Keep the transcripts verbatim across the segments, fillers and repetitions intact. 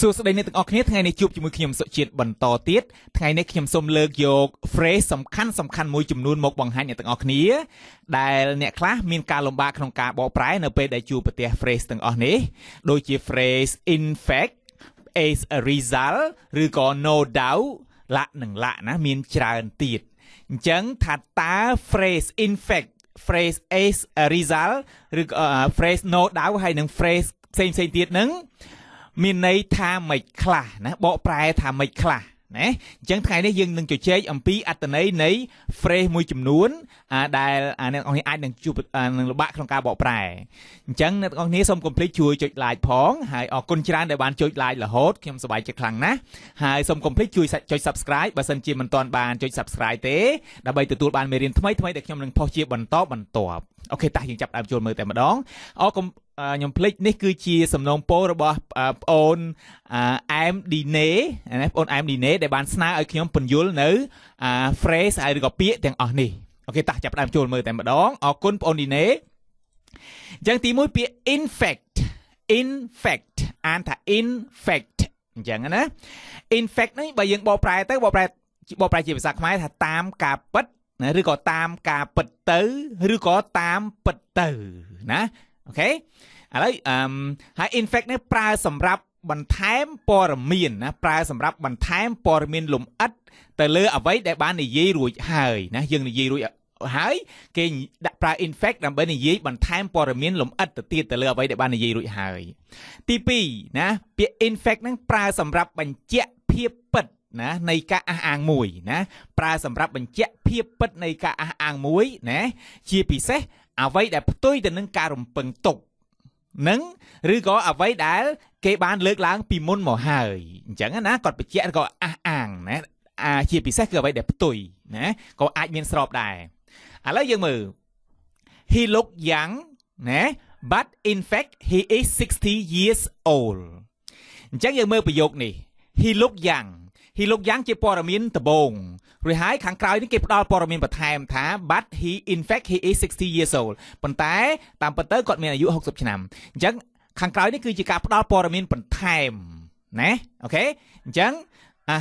ส่วนสุดในเนื้อตึกออกนี้ทั้งในจุดจมูกขยมสจีนบรรทอติดทั้งในขยมสมเลิกโยกเฟรชสำคัญสำคัญมวยจุ่มนูนมกบังหันเนื้อตึกออกนี้ได้เนี่ยคลาสมีการลงบากของการบอกไพร์เนื้อไปได้จูปเตียเฟรชตึกออกนี้โดยจีเฟรช in fact as a result หรือก็ no doubt ละหนึ่งละนะมีจราติดจังถัดตาเฟรช in fact phrase as a result หรือ phrase no doubt ให้หนึ่ง phrase เซมเซมติดหนึ่งมีในทางไม่คลานะบอกปลายทางไม่คลานะจังไทยได้ยังหนึ่งจุดเจ็ดอัมพีอัตเนยใน phrase มวยจุ่มนู้นได้อันนี้อันนี้อันหนึ่งจุดหนึ่งบะของการบอกปลายจังอันนี้สมคอมพลีทช่วยจุดลายพ้องหายออกกุญแจในบ้านจุดลายละโฮดเข้มสบายจะคลังนะหายสมคอมพลีทช่วยจุด subscribe บัสนจีมันตอนบานจุด subscribe เต้ดับเบิลตัวตัวบานเมรินทำไมทำไมเด็กยังหนึ่งพอเชียบบันต๊อบบันตอบโอเคตายยังจับอับโจนมือแต่มาดองออกยมพลิกนี่คือชีสำนองโปรบอโอนไอม์ดีเน่โอนไอม์ดีเน่แต่บางสนาไอ้ขยมปนยุลเนื้อเฟรชไอ้ก็เปี๊ยแต่งอ่อนนี่โอเคตาจับตามโจรมือแต่มาดองออกคนโอนดีเน่ยังตีมวยเปี๊ย in fact in fact อ่านถ้า in fact อย่างนั้นนะ in fact นี่ใบยังบอกปลายแต่บอกปลายบอกปลายจีบสักไม้ถ้าตามกาปัดนะหรือก็ตามกาปัดเตอร์หรือก็ตามปัดเตอร์นะโอเคอะไรหายอินเฟกต์เนี่ยปลาสำหรับบันทายปอร์มีนนะปลาสำหรับบันทายปอร์มีนหลุมอัดแต่เลือเอาไว้ได้บ้านในยีรุ่ยหายนะยังในยีรุ่ยหายเก่งปลาอินเฟกต์นำไปในยีบันทายปอร์มีนหลุมอัดแต่ตีแต่เลือเอาไว้ได้บ้านในยีรุ่ยหายที่ปีนะเปียอินเฟกต์นั้นปลาสำหรับบัญเจเพียบปัดนะในกะอ่างมวยนะปลาสำหรับบัญเจเพียบปัดในกะอ่างมวยนะเชียปีเซเอาไว้ได้ตัวแต่หนึ่งการุมเปิงตกหนึ่งหรือก็เอาไว้ได้เก็บบ้านเลิกล้างปีมุนหมอหายจังนะก่อนไปเจ้าก็อ่างนะอาเชียปีแซกเอาไว้ได้ตัวนะก็อาจมีสอบได้แล้วยังมือ he look young นะ but in fact he is sixty years old จังยังมือประโยคนี่ he look young he look young เจ็บปอร์มินตะบงหรือหายขังกลายนี่เก็บดอลปอร์มินประทายมันท้า but he in fact he is sixty years old ปันแต่ตามปันเตอร์ก่อนมีอายุหกสิบชนำจังขังกลายนี่คือจิกาดอลปอร์มินประทายนะโอเคจัง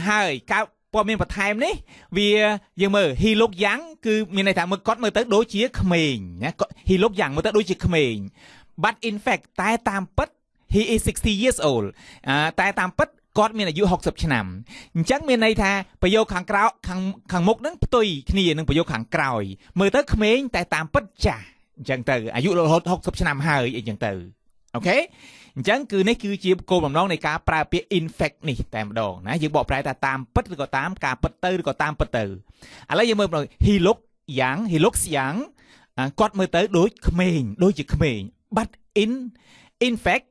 หายกาปอร์มินประทายนี่เวียยังมือ he look young คือมีในทางมือก้อนมือเตอร์โดยเชี่ยขมิงนะ he look young มือเตอร์โดยเชี่ยขมิง but in fact แต่ตามปัด he is sixty years old แต่ตามปัดก็มีอายุหกสิบชนำจังมีในท่าประโยคขังกล่าวขังขังมุกนั้นตุยนี่นึงประโยคขังกล่าวเมื่อเตอร์เขมรแต่ตามปัจจัยจังเตอร์อายุหกสิบชนำหายอีกจังเตอร์โอเคจังคือนี่คือจีบโกลมน้องในการปราเปียอินเฟกนี่แต่มาดองนะยังบอกปลายแต่ตามปัจก็ตามการปัจเตอร์ก็ตามปัจเตอร์อะไรยังเมื่อบอกฮิลกยังฮิลกยังก็เมื่อเตอร์โดยเขมรโดยจีเขมรบัดอินอินเฟก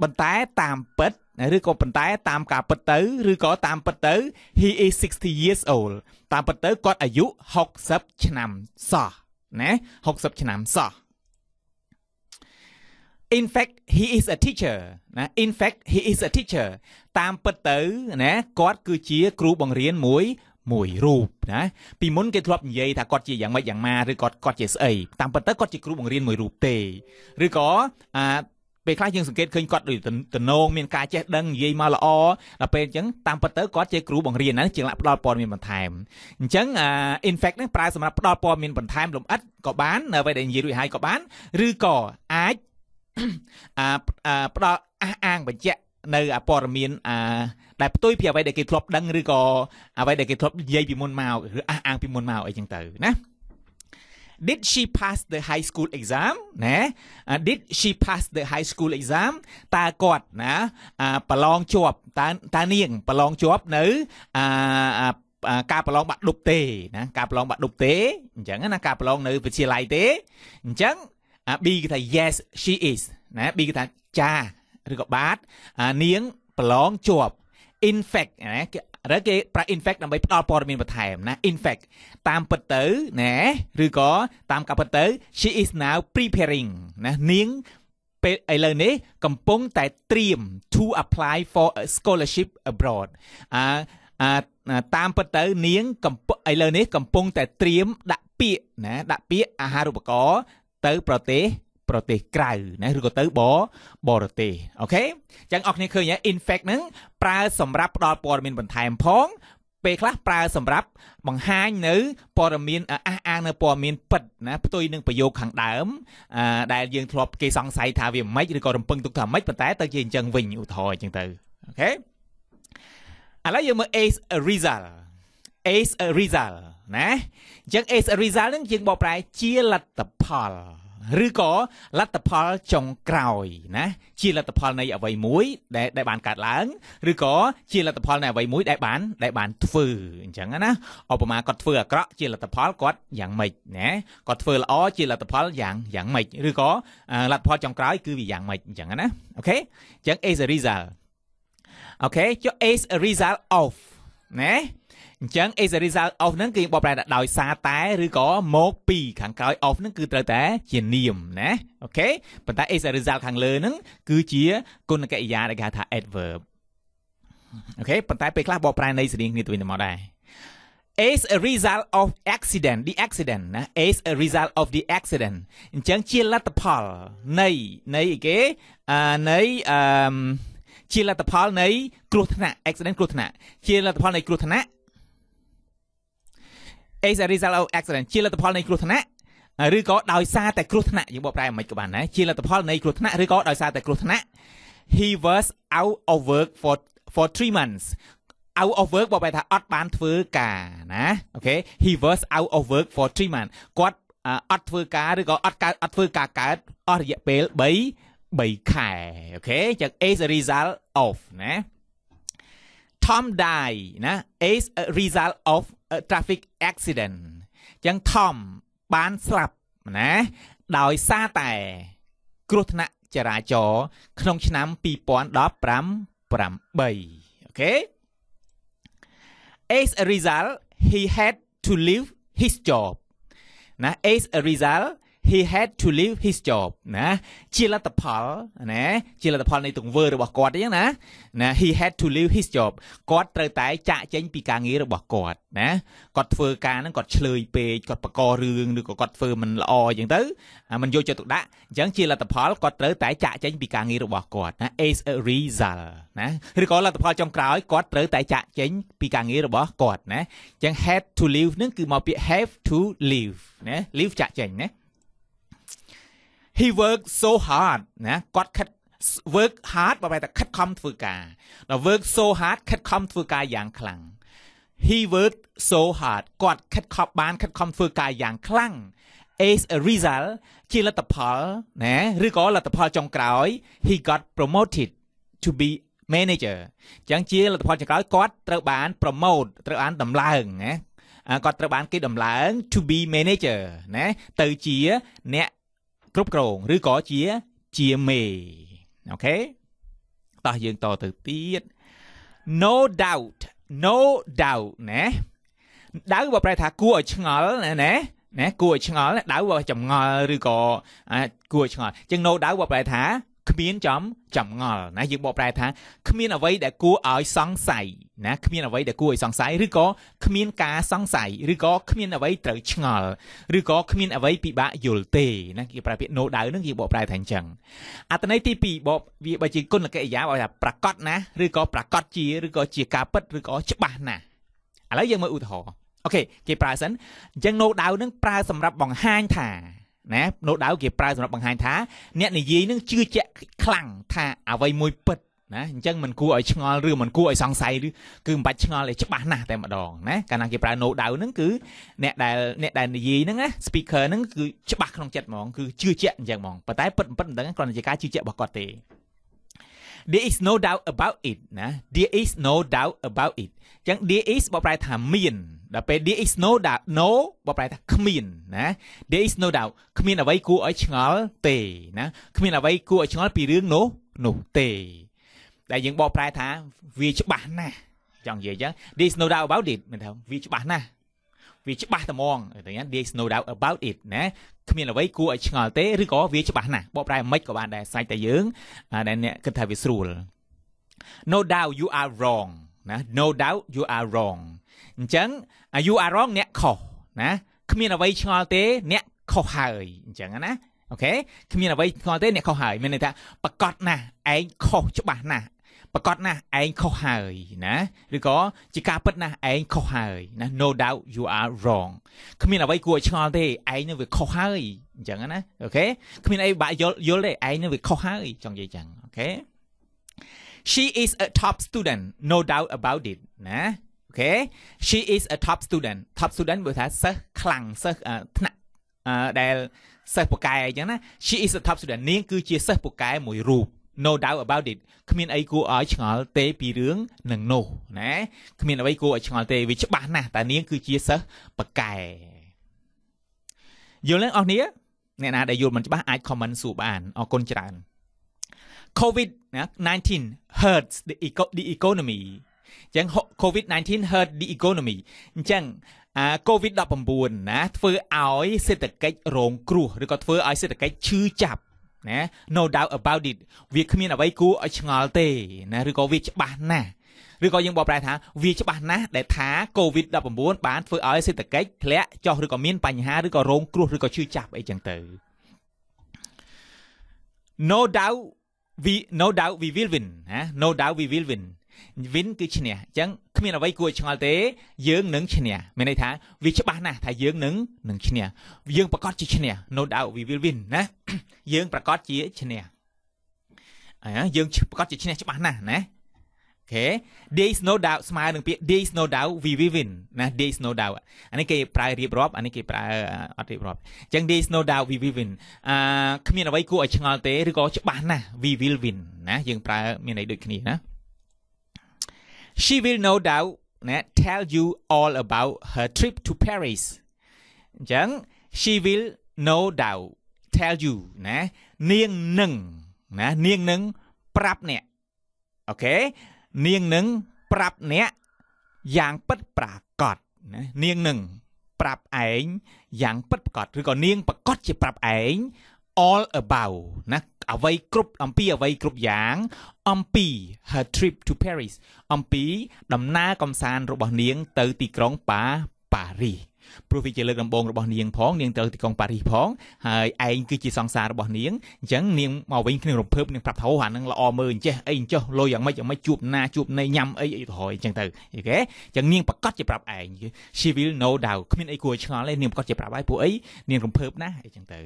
บรรทัดตามปัจหรือก็ปันแต่ตามกาปัตเตอร์หรือก็ตามปัตเตอร์ he is sixty years old ตามปัตเตอร์ก็อายุหกสิบชนำซอนะหกสิบชนำซอ in fact he is a teacher นะ in fact he is a teacher ตามปัตเตอร์นะก็คือเชียครูบังเรียนมวยมวยรูปนะปีมุนเกทรอบใหญ่ถ้าก็เชียอย่างไม่อย่างมาหรือก็ก็เจสเอตามปัตเตอร์ก็เชียครูบังเรียนมวยรูปเตหรือก็อ่าเป็นคล้ายยังสังเกตเคยกอดโดยตนงมีการเจดังยีมาละอเราเป็นจังตามปัตเตอร์กอดเจครูบังเรียนนั้นจึงละปลอดปอนมีบันทายจังอ่าอินเฟกต์นั้นปลายสำหรับปลอดปอนมีบันทายลมอัดกอบบ้านเอาไว้เดินยีรุ่ยหายกอบบ้านหรือก่ออาจอ่าอ่าปลอดอ้างบัญเจในอ่าปอนมีนอ่าได้ตุ้ยเพียไว้เด็กเกทรอบดังหรือก่อเอาไว้เด็กเกทรอบยีปีมนเมาหรืออ้างปีมนเมาไอ้จังเต๋อนะDid she pass the high school exam? นะ Did she pass the high school exam? ตากอดนะประลองจวบตาตาเนียงประลองจวบเนื้อการประลองบัตรดุบเตนะการประลองบัตรดุบเตจังนะการประลองเนื้อเป็นเชียร์ไลเตจังบีก็ถ้า yes she is นะบีก็ถ้าจ้าหรือก็บาสเนียงประลองจวบ in fact นะหรือเกี่ยวกับ in fact นำไปเอาปอร์มินมาถ่ายนะ in fact ตามปัตเตอร์นะหรือก็ตามกับปัตเตอร์ she is now preparing นะนิ่งเป็นไอ้เรื่องนี้กำลังแต่เตรียม to apply for a scholarship abroad อ่าอ่าตามปัตเตอร์นิ่งกำลังไอ้เรื่องนี้กำลังแต่เตรียมดักเปียนะดักเปียอาหารอุปกรณ์เตอร์ประเทศ ประเทศไกลนะหรือก็เติบอบอร์เตโอเคจังออกนี่คืออย่าง in fact นั้นปลาสำรับดอปอร์มินบนไทม์พ้องเปคลาปลาสำรับบังหายเนื้อปอร์มินอ่างอ่างเนื้อปอร์มินปัดนะตัวนึงประโยคขังเดิมอ่าได้ยังทบเกสองไซทาวิมไม่หรือก็รำพึงตุกทำไม่เป็นแต่ตะเกียงจังวิญอุทอยจังเตอโอเคอะไรอย่างเมื่อ as a result as a result นะจัง as a result นั้นจึงบอกไปเจียลัตพอลหรือก็ลัตพอลจงกล่าวนะเจียลัตพอลในอวัยมุ้ยได้ได้บานกัดหลังหรือก็เจียลัตพอลในอวัยมุ้ยได้บานได้บานฝือจังนะเอาประมาณกดฝือกระเจียลัตพอลกดอย่างไม่นะกดฝือละอ้อเจียลัตพอลอย่างอย่างไม่หรือก็ลัตพอลจงกล่าวคืออย่างไม่จังนะโอเคจัง as a resultโอเคจะ as a result of นะจัง as a result of นั่นคือบอกแปลว่าโดยซาตายหรือก็โมปีขังกลอย of นั่นคือตราแต่เจียนนิยมนะโอเคปัจจัย as a result ขังเลยนั่นคือเจียกุณกะอิยาในการถ้า adverb โอเคปัจจัยไปคลาบบอกแปลในสิ่งนี้ตัวนี้มาได้ as a result of accident the accident นะ as a result of the accident จังเจียลัตพอลในในอีกเกอ่าในอ่าเชียร์ลัตพอลในกรุธนะ accident กรุธนะเชียร์ลัตพอลในกรุธนะ as a result of accident เชียร์ลัตพอลในกรุธนะหรือก็ดาวซาแต่กรุธนะยังบอกได้ไม่กี่วันนะเชียร์ลัตพอลในกรุธนะหรือก็ดาวซาแต่กรุธนะ he was out of work for for three months out of work บอกไปถ้าอดบ้านฟื้นกานะโอเค he was out of work for three months กอดอดฟื้นกาหรือก็อดกาอดฟื้นกาการอดเยเปลใบใบไข่โอเคจาก as a result of นะ Tom die นะ as a result of a traffic accident จัง Tom บ้านสลับนะโดยซาแต่กรุธนะจราจรขนมชน้ำปีปอนดอบปรำปรำใบโอเค as a result he had to leave his job นะ as a result he had to leave his job นะเจียรัตพอลนะเจียรัตพอลในตรงเวอร์ระบบกอดยังนะนะ he had to leave his job กอดเตยแต่จะเจนปีกางี้ระบบกอดนะกอดเฟอร์การนั้นกอดเฉลยเปย์กอดประกอเรืองหรือกอดเฟอร์มันละออย่างเต๋อมันโยจะตกได้ยังเจียรัตพอลกอดเตยแต่จะเจนปีกางี้ระบบกอดนะ as a result นะหรือกอดรัตพอลจงกล่าวกอดเตยแต่จะเจนปีกางี้ระบบกอดนะยัง had to leave นั่นคือมาเปีย have to leave นะ leave จะเจนนะhe worked so hard นะกอดคัด work hard บอกไปแต่คัดคำฝึกกาเรา work so hard คัดคำฝึกกาอย่างคลั่ง he worked so hard กอดคัดคำบ้านคัดคำฝึกกาอย่างคลั่ง as a result ที่ลัตพอลนะหรือก็ลัตพอลจงกล่าว he got promoted to be manager จังเจียลัตพอลจงกล่าวกอดเตอร์บ้าน promote เตอร์บ้านตำแหน่งนะกอดเตอร์บ้านกี่ตำแหน่ง to be manager นะเตอร์เจียเนี่ยครบกรงหรือก่อเจียเจียเมโอเคต่อยังต่อตื่นตีด no doubt no doubt นะดาวว่าปลายทางกู้ชงอลนะนะนะกู้ชงอลดาวว่าจำงอหรือก่อกู้ชงอลจึง no doubt ว่าปลายทางขมิ้นจำจำงอนะยังบอกปลายทางขมิ้นเอาไว้แต่กู้เอาสงสัยนะขมิ้นเอาไว้แต่กู้สงสัยหรือก่อขมิ้นกาสงสัยหรือก่อขมิ้นเอาไว้เต๋อชงอหรือก่อขมิ้นเอาไว้ปีบะยุลเตนะกี่ประเภทโนดาวนั่นกี่บอกปลายทางจังอัตในที่ปีบอกวิบัติกุลกะอิยาบอกแบบประกอบนะหรือก่อประกอบจีหรือก่อจีกาปัดหรือก่อฉบับนะอะไรยังมาอุทธรโอเคกี่ปลายสันยังโนดาวนั่นปลายสำหรับบังหางถ่านะโนดาวเก็บปลายสำหรับบางหายท้าเนี่ยในยีนึงชื่อแจคลั่งท่าเอาไว้มวยปิดนะจังมันกู้ไอ้ชงอหรือมันกู้ไอ้สองไซหรือคือบัดชงอเลยจะบ้าหน้าแต่มาดองนะการนั่งเก็บปลายโนดาวนั่นคือเนี่ยได้เนี่ยได้ในยีนึงนะสปีกเกอร์นั่นคือจะบ้าขนมเจ็ดมองคือชื่อแจอย่างมองปัตตาเปิดปิดดังนั้นก่อนจะกล้าชื่อแจบอกก่อนเตะ there is no doubt about it นะ there is no doubt about it จัง there is บอกปลายถามมีนแต่เป็น there is no doubt no บอกไปแต่ขมิ้นนะ there is no doubt ขมิ้นเอาไว้กู้ไอ้ชงอลเตนะขมิ้นเอาไว้กู้ไอ้ชงอลปีเรื่องโนโนเตแต่ยังบอกไปถ้าวิจบ้านนะจังเยอะจัง there is no doubt about it มันทำวิจบ้านนะวิจบ้านแต่มองแต่เนี้ย there is no doubt about it นะขมิ้นเอาไว้กู้ไอ้ชงอลเตหรือก็วิจบ้านนะบอกไปไม่กับบ้านได้ใส่แต่เยอะอ่าแต่เนี้ยคือทวิสรูล no doubt you are wrong นะ no doubt you are wrongจัง you are wrong เนี่ยขอนะขมิ้นเอาไว้ชงอลเตเนี่ยขอหายจังนะ โอเคคือมีอะไรก่อนเต้เนี่ยเขาหายมันเลยแต่ประกอบนะไอ้เขาจะบ้านะประกอบนะไอ้เขาหายนะหรือก็จิกาปัดนะไอ้เขาหายนะ no doubt you are wrong คือมีอะไรกลัวก่อนเต้ไอ้เนี่ยเขาหายจังนะโอเคคือมีอะไรบ่ายโยโย่เลยไอ้เนี่ยเขาหายจังยี่จังโอเค she is a top student no doubt about it นะโอเค she is a top student top student ภาษาเซอร์คลังเซอร์ถนัดได้เซอร์ปกายจังนะ she is a top student นี่คือเชียร์เซอร์ปกายมวยรูป no doubt about it คือมีไอ้กูอ๋อชงอลเตปีเรื่องหนึ่งโน่นะคือมีไอ้กูอ๋อชงอลเตวิชบ้านนะแต่นี่คือเชียร์เซอร์ปกายอยู่เรื่องออกนี้เนี่ยนะได้ยูมันจะบ้าไอคอมมันสูบอ่านออกกลจราน covid นะสิบเก้า hurts the the economy จัง covid สิบเก้า hurt the economy จังโควิดดอกปมบูนนะเฟื่อเอาเศรษฐกิจโรงครัวหรือก็เฟื่อเอาเศรษฐกิจชื่อจับนะ no doubt about it วิคมีนเอาไว้กู้เอาชงอลเตนะหรือก็วิจบ้านนะหรือก็ยังบอกปลายทางวิจบ้านนะแต่ท้าโควิดดอกปมบูนบ้านเฟื่อเอาเศรษฐกิจแผลจอหรือก็มีนปัญหาหรือก็โรงครัวหรือก็ชื่อจับไอ้จังเตอ no doubt we no doubt we will win นะ no doubt we will winวินคือเฉลี่ยจังขมิ้นเอาไว้กลัวชงอลเตเยื้องหนึ่งเฉลี่ยไม่ในท้าวิชบ้านนะถ้าเยื้องหนึ่งหนึ่งเฉลี่ยเยื้องประกอบจีเฉลี่ย no doubt we will win นะเยื้องประกอบจีเฉลี่ยอ่าเยื้องประกอบจีเฉลี่ยบ้านนะนะโอเค there is no doubt สมัยหนึ่งปี there is no doubt we will win นะ there is no doubt อันนี้เกี่ยวปลายรีบรอบอันนี้เกี่ยวปลายอัดรีบรอบจัง there is no doubt we will win อ่าขมิ้นเอาไว้กลัวชงอลเตหรือก็ชบ้านนะ we will win นะเยื้องปลายมีในดุจนี้นะShe will no doubt นะ tell you all about her trip to Paris จัง she will no doubt tell you นะเนียงหนึ่งนะเนียงหนึ่งปรับเนี่ยโอเคเนียงหนึ่งปรับเนี่ยอย่างปัดปรากฏนะเนียงหนึ่งปรับเองอย่างปัดปรากฏหรือก็เนียงปรากฏจะปรับเอง all about นะเอาไว้กรุ๊ปอัมพีเอาไว้กรุ๊ปอย่างอัมพี her trip to Paris อัมพีดำหน้ากำซานรบเนียงเตอติกรองปาปารีพรูฟิเจเลิกลำบงรบเนียงพ้องเนียงเตอติกรองปารีพ้องไอ้ไอ้คือจีซองซารบเนียงจังเนียงเอาไว้ขึ้นรบเพิ่มเนียงปรับเท้าหันนั่งละออมือเจ้ไอ้เจ้าลอยอย่างไม่อย่างไม่จูบหน้าจูบในยำไอ้ถอยจังเตอโอเคจังเนียงประกอบจะปรับไอ้ she will no doubt ขมิ้นไอ้กลัวชงอะไรเนียงประกอบจะปรับไอ้ผู้ไอ้เนียงรบเพิ่มนะไอ้จังเตอ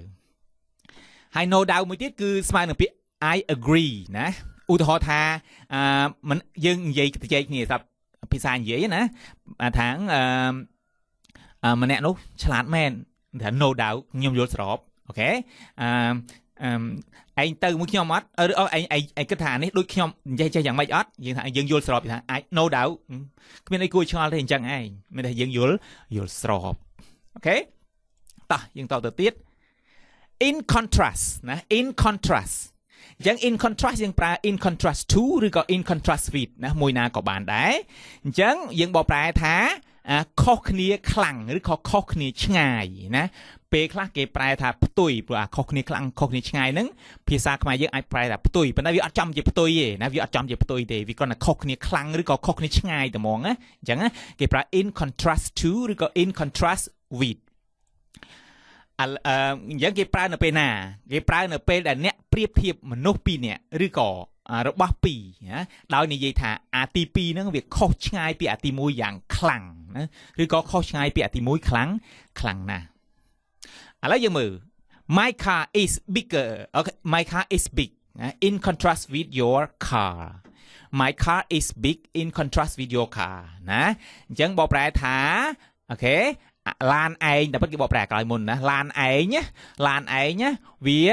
I no doubt มือที่คือสมัยหนึ่งปี I agree นะอุทธรธาอ่ามันยึงใหญ่ใจนี่ครับพิซานใหญ่นะทางอ่าอ่ามันแน่นุฉลาดแม่นแต่ no doubt ยมยศรอบโอเคอ่าอ่าไอเตอร์มุขยมอัดเออไอไอไอกระถางนี่ดูขยมใจใจอย่างไม่อัดยังทางยึงยศรอบอย่าง I no doubt ก็เป็นไอกูชอลเลยจังไอไม่ได้ยึงยศยศรอบโอเคต่อยังต่อตัวติดin contrast นะ in contrast ยัง in contrast ยังแปล in contrast to หรือก็ in contrast with นะมวยนาก็บานได้ยังยังบอกแปลท้าข้อคเนียคลังหรือข้อข้อคเนียชง่ายนะเปคลาเกแปลท้าปตุยปลาข้อคเนียคลังข้อคเนียชง่ายนึงภาษาขมายยังไอแปลท้าปตุยเป็นนักวิอัจจำเจ็บปตุยนะวิอัจจำเจ็บปตุยเดวิก็นักข้อคเนียคลังหรือก็ข้อคเนียชง่ายแต่มองนะยังนะเกแปล in contrast to หรือก็ in contrast withยังเก็บปลาเนเปนาเก็บปลาเนเปแต่เนี้ยเปรียบเทียบมนุษย์ปีเนี่ยหรือก่อระบาปีนะเราในยัยถาอาตีปีนั่งเวียข้อชายปีอาตีมวยอย่างคลั่งนะหรือก็ข้อชายปีอาตีมวยคลั่งคลั่งนะอะไรยังมือ my car is bigger โอเค my car is big in contrast with your car my car is big in contrast with your car นะยังบอกแปลถาโอเคลานไอแต่เมื่อกี้บอกแปลกลายมุนนะลานไอเนี่ยลานไอเนี่ยวิ่ง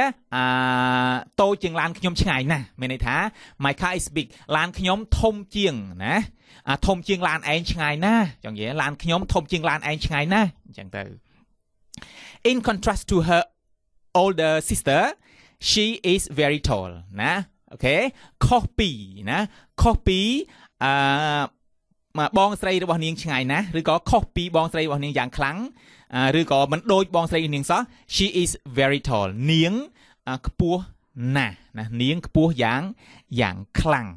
โตเจียงลานขยมช่างไงนะไม่ในท้า my car is big ลานขยมทมเจียงนะทมเจียงลานไอช่างไงนะจังเย่ลานขยมทมเจียงลานไอช่างไงนะจังเตอ in contrast to her older sister she is very tall นะโอเคข้อปีนะข้อปีมาบองใส่ระบองเนียงช่างไงนะหรือก็ข้อปีบองใส่ระบองเนียงอย่างครั้งหรือก็มันโดยบองใส่เนียงซะ she is very tall เนียงกระปัวน่ะนะเนียงกระปัวอย่างอย่างครั้ง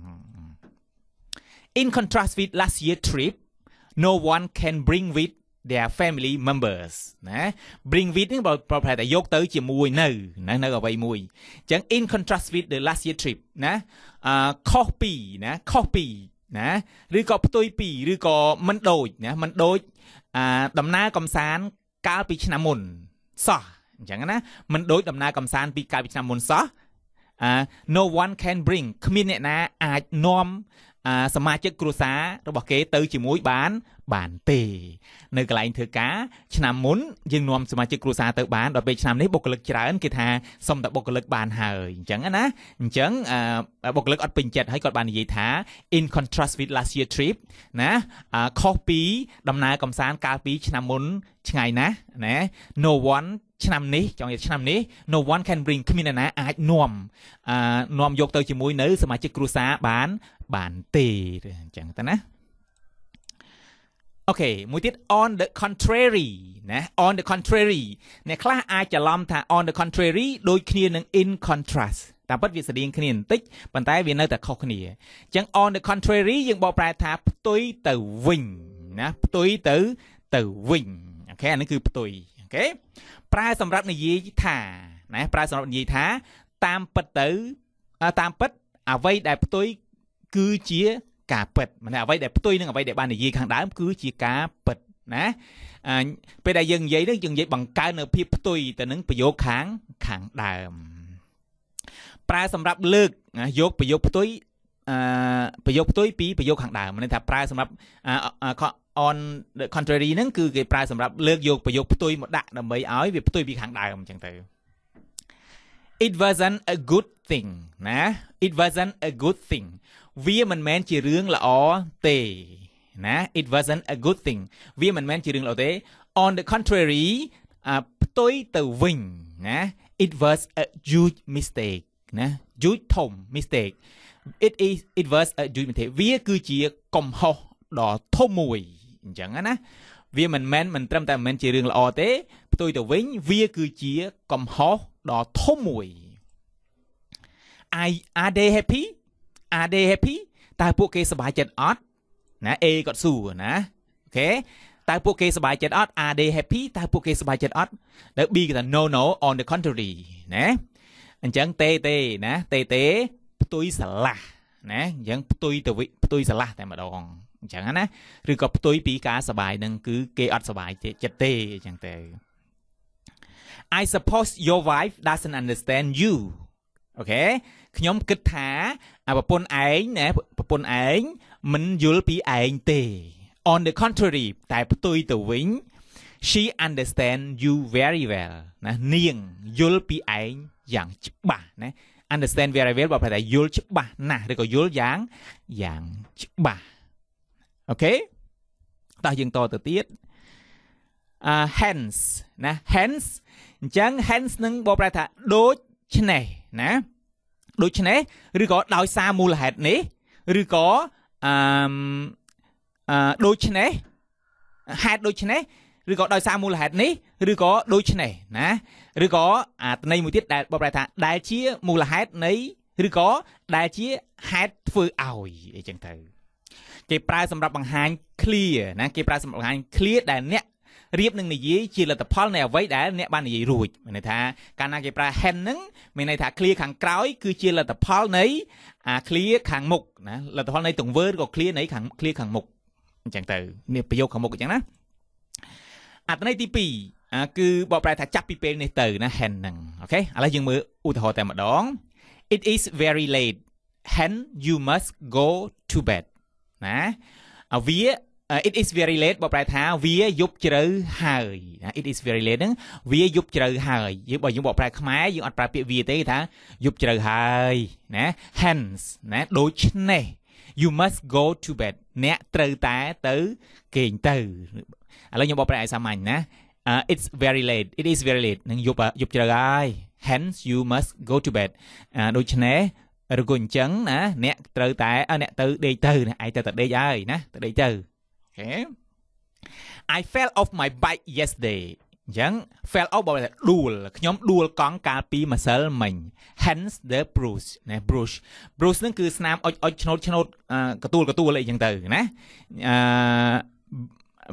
in contrast with last year trip no one can bring with their family members นะ bring with นี่เราแปลแต่ยกเต๋อจีมวยนึนะนึเอาไปมวยจัง in contrast with the last year trip นะข้อปีนะข้อปีนะหรือก็ตัวปีหรือก็มันโดยนะมันโดยดำหน้ากำสานกาปีชนะมุนซะอย่างนั้นนะมันโดยดำหน้ากำสานปีกาปีชนะมุนซะ no one can bring ขมิ้นเนี่ยนะอาจนอมสมาชิกครัวซาเราบอกเกตเตอร์จิมุยบ้านบ้านเตในกลายเถื่อกาชนะมุนยังนวมสมาชิกครัวซาเตอร์บ้านเราไปชนะนี้บกเลิกจราอันกิธาสมแต่บกเลิกบ้านหายอย่างนั้นนะอย่างบกเลิกอัดปิญจัดให้กอดบ้านใหญ่ท้า in contrast with last year trip นะข้อปีดำนากำสานกาปีชนะมุนไงนะนะ no one ชนะนี้จังหวัดชนะนี้ no one can bring ขึ้นมานะอาจนวมนวมยกเตอร์จิมุยเนื้อสมาชิกครัวซาบ้านบ้านเตจังแต่นะโอเคมูติด on the contrary นะ on the contrary เนี่ยคลาอาจจะล้อมถ้า on the contrary โดยคณีหนึ่ง in contrast แต่ปัจจุบันเดียงคณีนติ๊กปัจจัยเวียนแต่ข้อคณีจัง on the contrary ยังบอกแปลถ้าตุยเต๋อวิ่งนะตุยเต๋อเต๋อวิ่งโอเคอันนี้คือตุยโอเคแปลสำหรับในยีถ้านะแปลสำหรับในยีถ้าตามปัจเต๋อตามปัจเอาไว้ได้ตุยคือเชี่ยกาปิดมันเอาไว้เด็บตุ้ยนึงเอาไว้เด็บบ้านยี่ข้างด้านคือเชี่ยกาปิดนะไปได้ยังยัยนึกยังยัยบังการเนื้อพิบตุ้ยแต่นึงประโยคข้างข้างด้านปลาสำหรับเลิกยกประโยคตุ้ยประโยคตุ้ยปีประโยคข้างด้านมันถ้าปลาสำหรับ on the contrary นั่นคือปลาสำหรับเลิกยกประโยคตุ้ยหมดด่าเราไม่เอาไว้ตุ้ยปีข้างด้านมันจังเต๋อ it wasn't a good thing นะ it wasn't a good thingวิ่งมันแม้นจีเรื่องละอ๋อเตนะ it wasn't a good thing วิ่งมันแม้นจีเรื่องละเต on the contrary ตัวเต๋อวิ่งนะ it was a huge mistake นะ huge ถม mistake it is it was a huge mistake วิ่งคือจีกลมหอกดอทมวยอย่างนั้นนะวิ่งมันแม้นมันตั้มแต่แม้นจีเรื่องละอ๋อเตตัวเต๋อวิ่งวิ่งคือจีกลมหอกดอทมวย I are they happy are they happy แต่พวกเกสบายใจอัดนะ A ก็สู้นะโอเคแต่พวกเกสบายใจอัด are they happy แต่พวกเกสบายใจอัดแล้ว B ก็ no no on the contrary นะอันจังเตเตนะเตเตตุยสละนะยังตุยตัววิตุยสละแต่มาดองจังนะหรือก็ตุยปีกาสบายนั่นคือเกอัดสบายใจเตจังเต I suppose your wife doesn't understand you โอเคขยมกึศถาปะปนไอ้เนี่ยปะปนไอ้มันยุลปีไอ้เต on the contrary แต่ตุยตัววิ่ง she understand you very well นะเนียงยุลปีไอ้อย่างฉบะนะ understand very well บอกภาษายุลฉบะนะหรือก็ยุลอย่างอย่างฉบะโอเคต่อยังต่อตัวที่อ่า hence นะ hence จัง hence นึงบอกภาษาโดยเช่นนะโดยเฉพาะหรือก็ดาวซามูลเหตุนี้หรือก็โดยเฉพาะเหตุโดยเฉพาะหรือก็ดาวซามูลเหตุนี้หรือก็โดยเฉพาะนะหรือก็ในมุทิตได้บอกประธานได้เชี่ยมูลเหตุนี้หรือก็ได้เชี่ยเหตุฟื้นเอาอย่างเช่นเธอเก็บปลายสำหรับบางหันเคลียร์นะเก็บปลายสำหรับบางหันเคลียร์แต่เนี้ยเรียบหนึ่งในยี่จีละแต่พอลเนี่ยไว้ได้เนี่ยบ้านในยี่รูดเหมือนในท่าการอาเก็บปลาแห่นนึงเหมือนในท่าเคลียร์ขังกล้อยคือจีละแต่พอลในอ่าเคลียร์ขังมุกนะละแต่พอลในตรงเวิร์ดก็เคลียร์ในขังเคลียร์ขังมุกจังเต๋อเนี่ยประโยคขังมุกจังนะอัตในที่ปีอ่าคือบอกปลายท่าจับปีเป็นในเต๋อนะแห่นหนึ่งโอเคอะไรยังมืออุทธรแต่มาดอง it is very late hence you must go to bed นะเอาวิ่งit is very late บอกปลายท้าวิ่งยุบเจริญหายนะ it is very late นั่งวิ่งยุบเจริญหายยิ่งบอกยิ่งบอกปลายขมายยิ่งอัดปลายเปียวิ่งเตะท้ายุบเจริญหายนะ hence นะโดยเช่นนี้ you must go to bed เนี่ยเตะตาเตะเก่งเตะแล้วยิ่งบอกปลายสามัญนะ it's very late it is very late นั่งยุบยุบเจริญหาย hence you must go to bed โดยเช่นนี้เราควรจังนะเนี่ยเตะตาเนี่ยเตะเดย์เตะนะไอเตะเตะเดย์ยายนะเตะเดย์เตะOkay. I fell off my bike yesterday ยัง fell off บอกว่าดูลขย่มดูลกองกาปีมาเซลมัน hence the bruise นะ bruise bruise นั่นคือสนามอดอดชนดชนดกระตูลกระตูลอะไรอย่างเต๋อนะ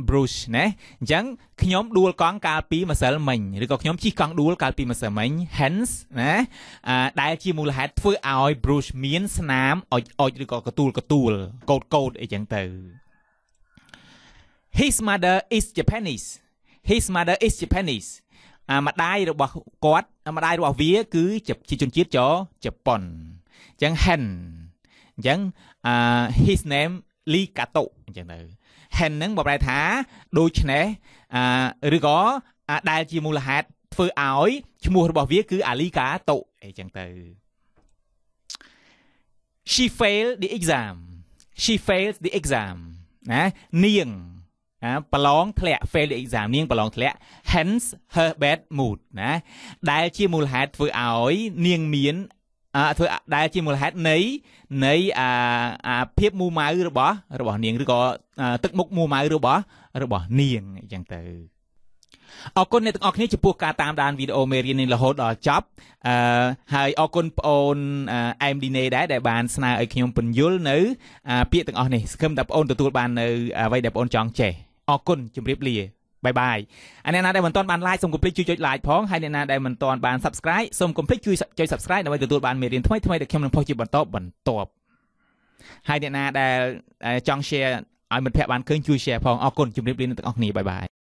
บรูชนะจังขยมดูลกองกาปีมาเสริมมันหรือก็ขยมชี้กองดูลกาปีมาเสริมมัน hence นะได้ที่มูลเหตุเพื่อเอาบรูชมีนสนามออยออยหรือก็กระตูลกระตูลโกดโกดไอจังเตอ his mother is Japanese his mother is Japanese มาได้หรือว่ากอดมาได้หรือว่าวีคือจับชิจุนจีจ๋อจับปอนจัง hen จัง his name ลีกาโตจังเตอเห็นนั่งบอกปลายท้าดูชนะหรือก็ได้จีมูลหัดฟื้นเอาไว้ชมูบอกวิ่งคืออาลีกาโตไอจังเตอ she failed the exam she failed the exam นะเนียงนะประลองแถล fail the exam เนียงประลองแถล hence her bad mood นะได้จีมูลหัดฟื้นเอาไว้เนียงมีนได้จีมูลหัดในในเพียบมูมาหรือบ่หรือบ่เนียงหรือก็ตึกมุกมูมาหรือบ่หรือบ่เนียงอย่างเตอออกคนในตึกออกนี้จะพูดการตามดานวิดีโอเมรีในละโหดอจับให้ออกคนโอนไอเอ็มดีเนได้แต่บานสนาไอขยมปนยุลเนื้อเพียตึกออกนี้เข้มแต่โอนตัวตัวบานเนื้อไว้แต่โอนจองเจออกคนจุ่มเรียบเรียบายบายอันนี้นะได้เหมือนตอนบานไลค์ส่งคอมพลีทช่วยจดไลค์พ้องให้เนี่ยนะได้เหมือนตอนบาน subscribe ส่งคอมพลีทช่วยจอย subscribe ในวันตัวตัวบานเมรีนทำไมทำไมเด็กเข้มนั้นพอจีบันโต๊ะบันโต๊ะให้เนี่ยนะได้จองแชร์เอาเหมือนแพร่บานเครื่องช่วยแชร์พ้องออกคนจุ่มเรียบเรียนตึกออกนี้บายบาย